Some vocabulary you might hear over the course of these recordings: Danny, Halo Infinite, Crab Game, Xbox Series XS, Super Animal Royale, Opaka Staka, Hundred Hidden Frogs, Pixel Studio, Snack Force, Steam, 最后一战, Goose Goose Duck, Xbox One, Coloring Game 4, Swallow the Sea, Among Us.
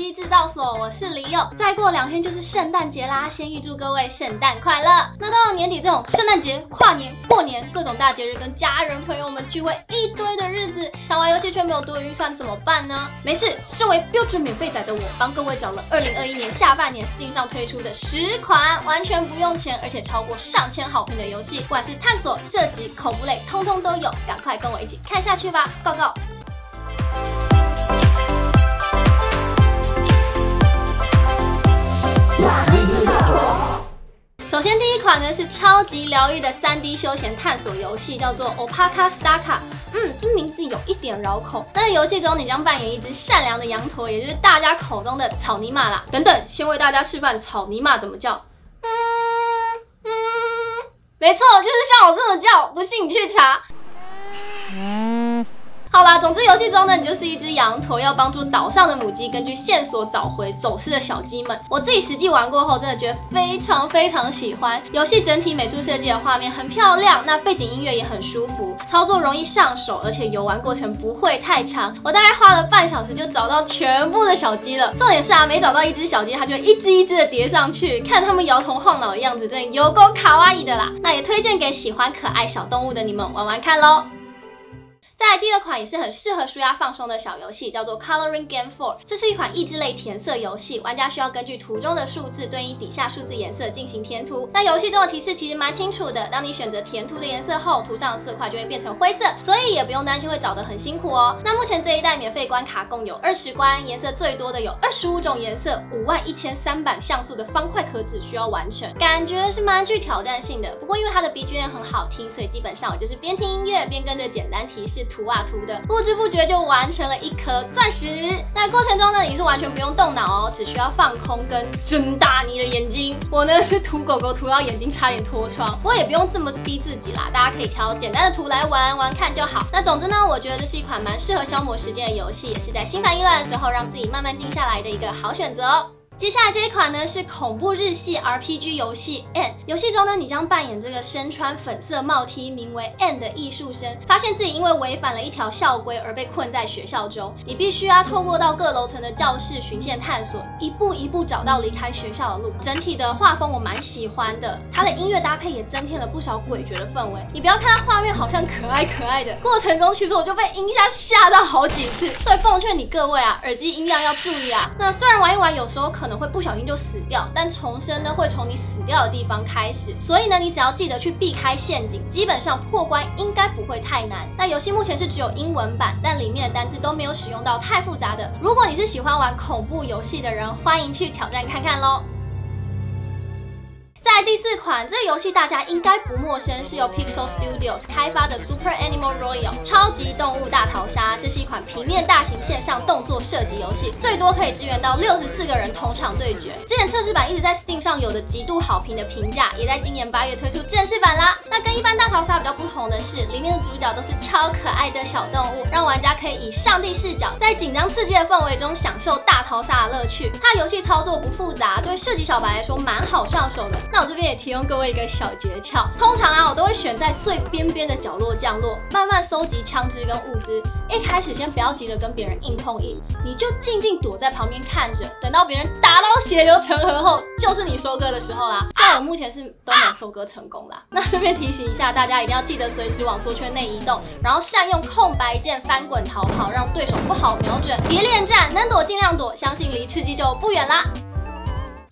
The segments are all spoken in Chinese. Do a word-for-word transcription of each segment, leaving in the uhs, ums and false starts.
机制造所，我是李佑。再过两天就是圣诞节啦，先预祝各位圣诞快乐。那到了年底这种圣诞节、跨年、过年各种大节日，跟家人朋友们聚会一堆的日子，想玩游戏却没有多余预算怎么办呢？没事，身为标准免费仔的我，帮各位找了二零二一年下半年 Steam 上推出的十款完全不用钱，而且超过上千好评的游戏，不管是探索、射击、恐怖类，通通都有。赶快跟我一起看下去吧，告告。 首先，第一款呢是超级疗愈的 三 D 休闲探索游戏，叫做 Opaka Staka。嗯，这名字有一点绕口。那游戏中，你将扮演一只善良的羊驼，也就是大家口中的草泥马啦。等等，先为大家示范草泥马怎么叫。嗯嗯，没错，就是像我这么叫。不信你去查。嗯 好啦，总之游戏中呢，你就是一只羊驼，要帮助岛上的母鸡根据线索找回走失的小鸡们。我自己实际玩过后，真的觉得非常非常喜欢。游戏整体美术设计的画面很漂亮，那背景音乐也很舒服，操作容易上手，而且游玩过程不会太长。我大概花了半小时就找到全部的小鸡了。重点是啊，每找到一只小鸡，它就一只一只的叠上去，看它们摇头晃脑的样子，真的有够卡哇伊的啦。那也推荐给喜欢可爱小动物的你们玩玩看咯。 再来第二款也是很适合舒压放松的小游戏，叫做 Coloring Game 四。这是一款益智类填色游戏，玩家需要根据图中的数字对应底下数字颜色进行填涂。那游戏中的提示其实蛮清楚的，当你选择填涂的颜色后，图上的色块就会变成灰色，所以也不用担心会找得很辛苦哦。那目前这一代免费关卡共有二十关，颜色最多的有二十五种颜色， 五万一千三百像素的方块壳子需要完成，感觉是蛮具挑战性的。不过因为它的 B G M 很好听，所以基本上我就是边听音乐边跟着简单提示 涂啊涂的，不知不觉就完成了一颗钻石。那过程中呢，你是完全不用动脑哦，只需要放空跟睁大你的眼睛。我呢是涂狗狗涂到眼睛差点脱窗，不过也不用这么逼自己啦，大家可以挑简单的图来玩玩看就好。那总之呢，我觉得这是一款蛮适合消磨时间的游戏，也是在心烦意乱的时候让自己慢慢静下来的一个好选择哦。 接下来这一款呢是恐怖日系 R P G 游戏 N。游戏中呢，你将扮演这个身穿粉色帽 T、名为 N 的艺术生，发现自己因为违反了一条校规而被困在学校中。你必须啊透过到各楼层的教室循线探索，一步一步找到离开学校的路。整体的画风我蛮喜欢的，它的音乐搭配也增添了不少诡谲的氛围。你不要看它画面好像可爱可爱的，过程中其实我就被音效吓到好几次，所以奉劝你各位啊，耳机音量要注意啊。那虽然玩一玩有时候可能 可能会不小心就死掉，但重生呢会从你死掉的地方开始，所以呢你只要记得去避开陷阱，基本上破关应该不会太难。那游戏目前是只有英文版，但里面的单字都没有使用到太复杂的。如果你是喜欢玩恐怖游戏的人，欢迎去挑战看看咯。 再来第四款，这个游戏大家应该不陌生，是由 Pixel Studio 开发的 Super Animal Royale 超级动物大逃杀。这是一款平面大型线上动作射击游戏，最多可以支援到六十四个人同场对决。之前测试版一直在 Steam 上有着极度好评的评价，也在今年八月推出正式版啦。那跟一般大逃杀比较不同的是，里面的主角都是超可爱的小动物，让玩家可以以上帝视角，在紧张刺激的氛围中享受大逃杀的乐趣。它的游戏操作不复杂，对射击小白来说蛮好上手的。 那我这边也提供各位一个小诀窍，通常啊，我都会选在最边边的角落降落，慢慢收集枪支跟物资。一开始先不要急着跟别人硬碰硬，你就静静躲在旁边看着，等到别人打到血流成河后，就是你收割的时候啦。虽然我目前是都没有收割成功啦。那顺便提醒一下大家，一定要记得随时往缩圈内移动，然后善用空白键翻滚逃跑，让对手不好瞄准。别恋战，能躲尽量躲，相信离刺激就不远啦。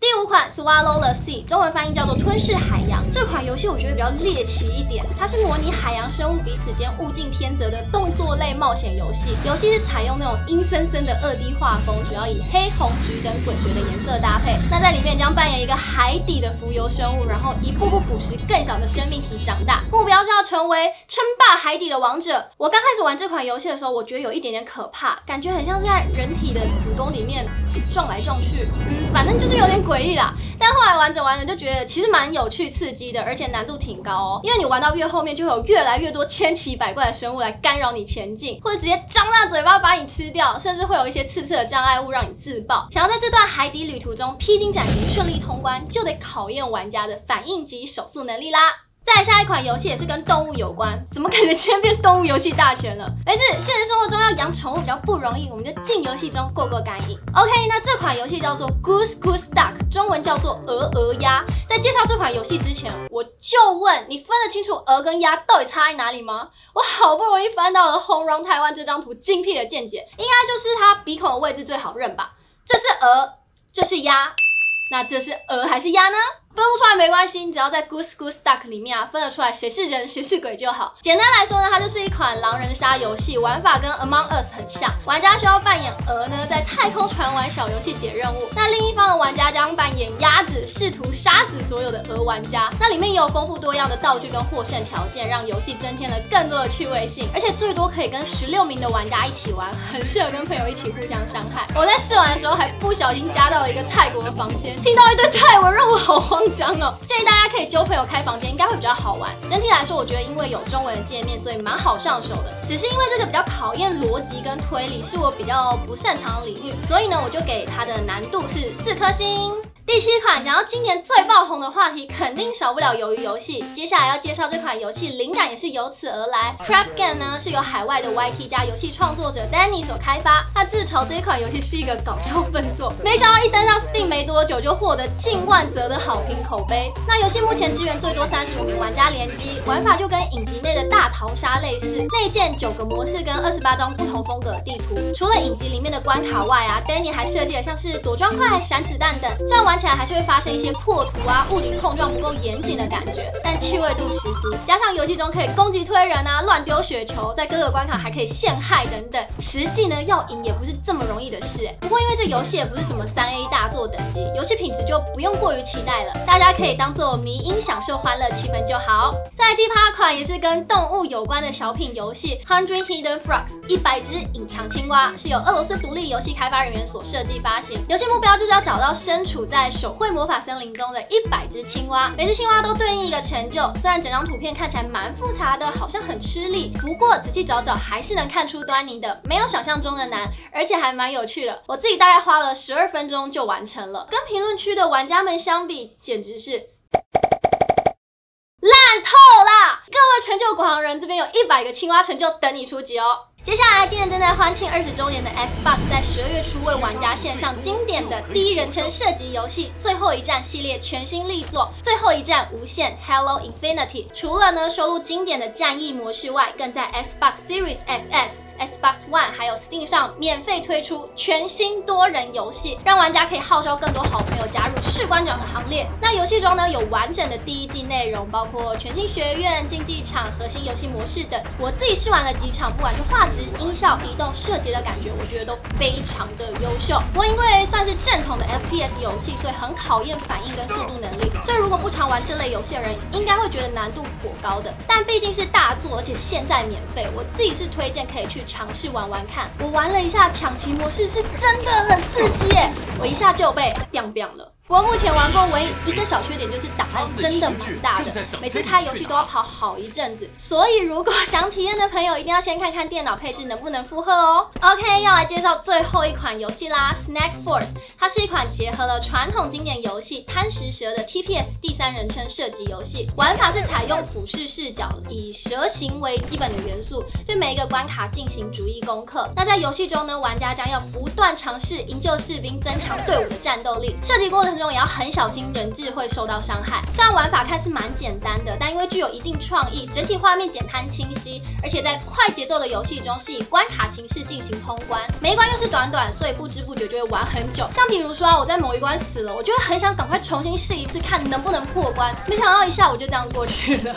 第五款 Swallow the Sea， 中文翻译叫做吞噬海洋。这款游戏我觉得比较猎奇一点，它是模拟海洋生物彼此间物竞天择的动作类冒险游戏。游戏是采用那种阴森森的二 D 画风，主要以黑、红、橘等诡谲的颜色搭配。那在里面将扮演一个海底的浮游生物，然后一步步捕食更小的生命体长大，目标是要成为称霸海底的王者。我刚开始玩这款游戏的时候，我觉得有一点点可怕，感觉很像是在人体的子宫里面撞来撞去，嗯，反正就是有点 诡异啦，但后来玩着玩着就觉得其实蛮有趣、刺激的，而且难度挺高哦。因为你玩到越后面，就会有越来越多千奇百怪的生物来干扰你前进，或者直接张大嘴巴把你吃掉，甚至会有一些刺刺的障碍物让你自爆。想要在这段海底旅途中披荆斩棘、顺利通关，就得考验玩家的反应及手速能力啦。再下一款游戏也是跟动物有关，怎么感觉今天变动物游戏大全了？没事，现实生活中要养宠物比较不容易，我们就进游戏中过过干瘾。OK， 那这款游戏叫做 Goose Goose Duck， 中文叫做鹅鹅鸭。在介绍这款游戏之前，我就问你分得清楚鹅跟鸭到底差在哪里吗？我好不容易翻到了《Home Run Taiwan》这张图精辟的见解，应该就是它鼻孔的位置最好认吧？这是鹅，这是鸭。 那这是鹅还是鸭呢？分不出来没关系，你只要在 Goose Goose Duck 里面啊分得出来谁是人谁是鬼就好。简单来说呢，它就是一款狼人杀游戏，玩法跟 Among Us 很像。玩家需要扮演鹅呢，在太空船玩小游戏解任务；那另一方的玩家将扮演鸭子，试图杀死所有的鹅玩家。那里面也有丰富多样的道具跟获胜条件，让游戏增添了更多的趣味性。而且最多可以跟十六名的玩家一起玩，很适合跟朋友一起互相伤害。我在试玩的时候还不小心加到了一个泰国的房间。 听到一堆泰文，让我好慌张哦。建议大家可以揪朋友开房间，应该会比较好玩。整体来说，我觉得因为有中文的界面，所以蛮好上手的。只是因为这个比较考验逻辑跟推理，是我比较不擅长的领域，所以呢，我就给它的难度是四颗星。 第七款讲到今年最爆红的话题，肯定少不了鱿鱼游戏。接下来要介绍这款游戏，灵感也是由此而来。Crab Game 呢是由海外的 Y T 加游戏创作者 Danny 所开发，他自嘲这一款游戏是一个搞笑粪作，没想到一登上 Steam 没多久就获得近万则的好评口碑。那游戏目前支援最多三十五名玩家联机，玩法就跟影集内的大逃杀类似，内建九个模式跟二十八张不同风格的地图。除了影集里面的关卡外啊 ，Danny 还设计了像是躲砖块、闪子弹等，虽然玩 起来还是会发生一些破图啊、物理碰撞不够严谨的感觉，但趣味度十足。加上游戏中可以攻击推人啊、乱丢雪球，在各个关卡还可以陷害等等，实际呢要赢也不是这么容易的事哎。不过因为这游戏也不是什么三 A 大作等级，游戏品质就不用过于期待了，大家可以当做迷因享受欢乐气氛就好。在第八款也是跟动物有关的小品游戏《Hundred Hidden Frogs》一百只隐藏青蛙，是由俄罗斯独立游戏开发人员所设计发行。游戏目标就是要找到身处在 手绘魔法森林中的一百只青蛙，每只青蛙都对应一个成就。虽然整张图片看起来蛮复杂的，好像很吃力，不过仔细找找还是能看出端倪的，没有想象中的难，而且还蛮有趣的。我自己大概花了十二分钟就完成了，跟评论区的玩家们相比，简直是 烂透啦！各位成就广行人，这边有一百个青蛙成就等你出击哦。接下来，今年正在欢庆二十周年的 Xbox 在十二月初为玩家献上经典的第一人称射击游戏《最后一战》系列全新力作《最后一战无限 Halo Infinity》。除了呢收录经典的战役模式外，更在 Xbox Series X S、 Xbox One 还有 Steam 上免费推出全新多人游戏，让玩家可以号召更多好朋友加入士官长的行列。那游戏中呢有完整的第一季内容，包括全新学院、竞技场、核心游戏模式等。我自己试玩了几场，不管是画质、音效、移动、射击的感觉，我觉得都非常的优秀。不过因为算是正统的 F P S 游戏，所以很考验反应跟速度能力。所以如果不常玩这类游戏的人，应该会觉得难度颇高的。但毕竟是大作，而且现在免费，我自己是推荐可以去 尝试玩玩看，我玩了一下抢旗模式，是真的很刺激耶！我一下就被 biang biang 了。 不过目前玩过唯一一个小缺点就是档案真的蛮大的，每次开游戏都要跑好一阵子，所以如果想体验的朋友一定要先看看电脑配置能不能负荷哦。OK， 要来介绍最后一款游戏啦，《Snack Force》，它是一款结合了传统经典游戏《贪食蛇》的 T P S 第三人称射击游戏，玩法是采用俯视视角，以蛇形为基本的元素，对每一个关卡进行逐一攻克。那在游戏中呢，玩家将要不断尝试营救士兵，增强队伍的战斗力，射击过程 中也要很小心，人质会受到伤害。虽然玩法看似蛮简单的，但因为具有一定创意，整体画面简单清晰，而且在快节奏的游戏中是以关卡形式进行通关，每一关又是短短，所以不知不觉就会玩很久。像比如说啊，我在某一关死了，我就会很想赶快重新试一次，看能不能破关。没想到一下午就这样过去了。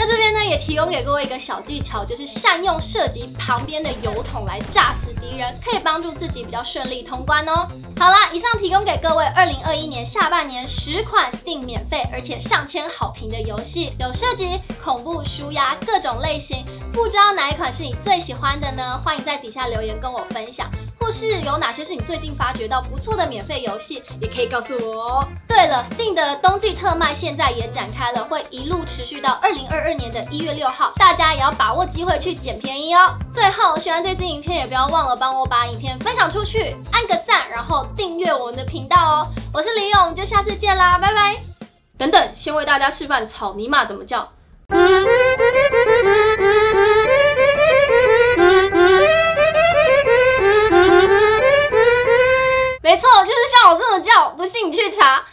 那这边呢，也提供给各位一个小技巧，就是善用射击旁边的油桶来炸死敌人，可以帮助自己比较顺利通关哦。好啦，以上提供给各位二零二一年下半年十款 Steam 免费而且上千好评的游戏，有射击、恐怖、舒压各种类型。不知道哪一款是你最喜欢的呢？欢迎在底下留言跟我分享。 或是有哪些是你最近发掘到不错的免费游戏，也可以告诉我哦。对了 ，Steam 的冬季特卖现在也展开了，会一路持续到二零二二年的一月六号，大家也要把握机会去捡便宜哦。最后，喜欢这支影片也不要忘了帮我把影片分享出去，按个赞，然后订阅我们的频道哦。我是李勇，我们就下次见啦，拜拜。等等，先为大家示范草泥马怎么叫。没错，就是像我这种叫，不信你去查。